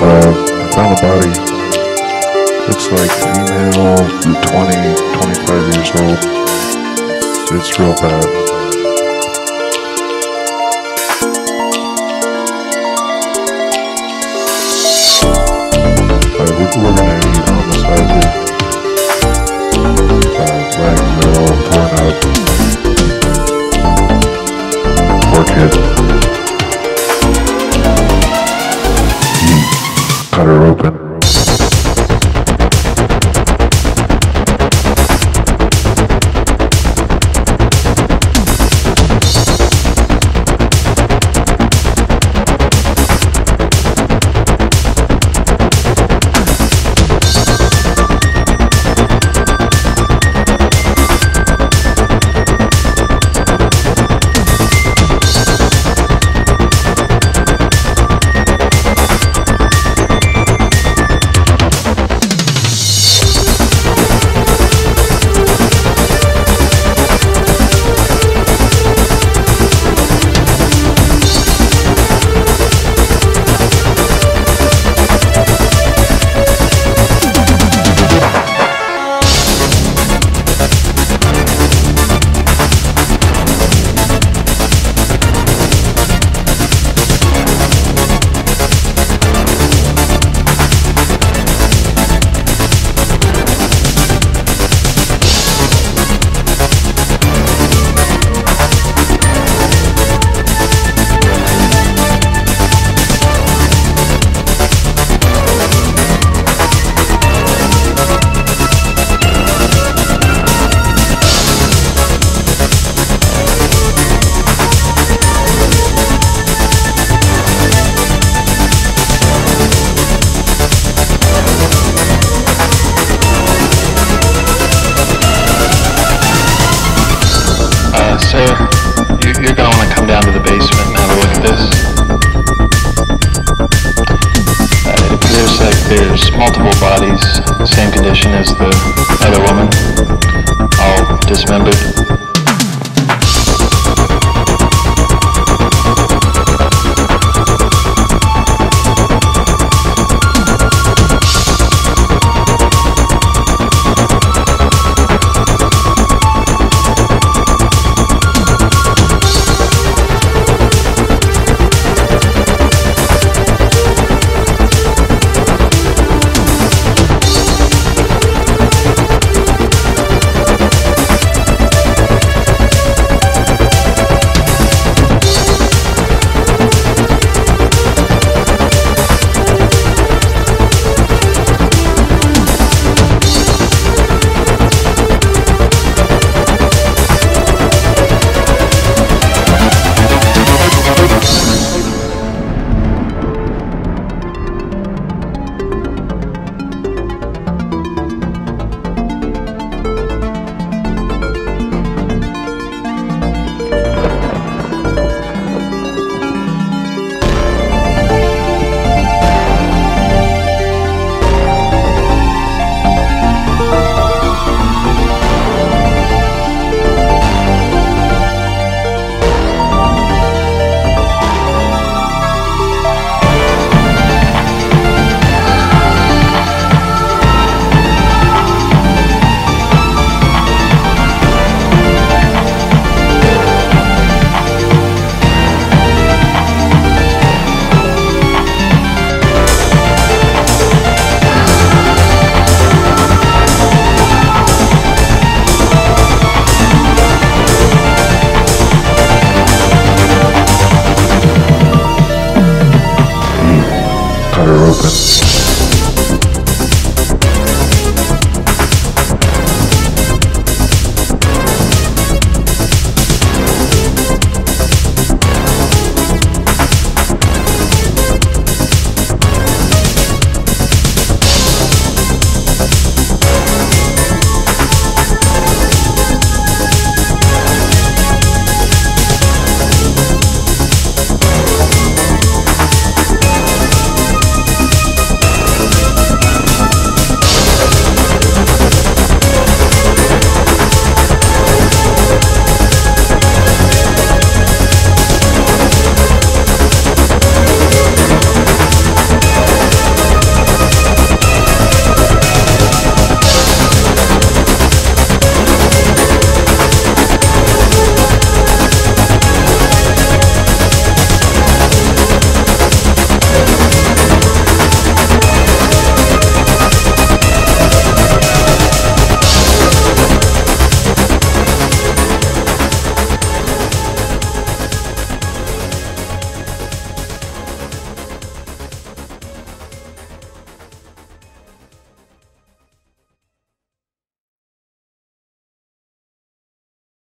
I found a body. Looks like female, 20-25 years old. It's real bad. We're gonna eat on the side here. Legs are all torn up. Poor kid. Cut her open. You're going to want to come down to the basement and have a look at this. It appears like there's multiple bodies, same condition as the other woman, all dismembered. Open.